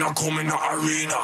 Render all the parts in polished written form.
winner, come in the arena.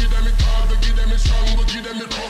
Give them it hard, but give them it strong, but give them it cold.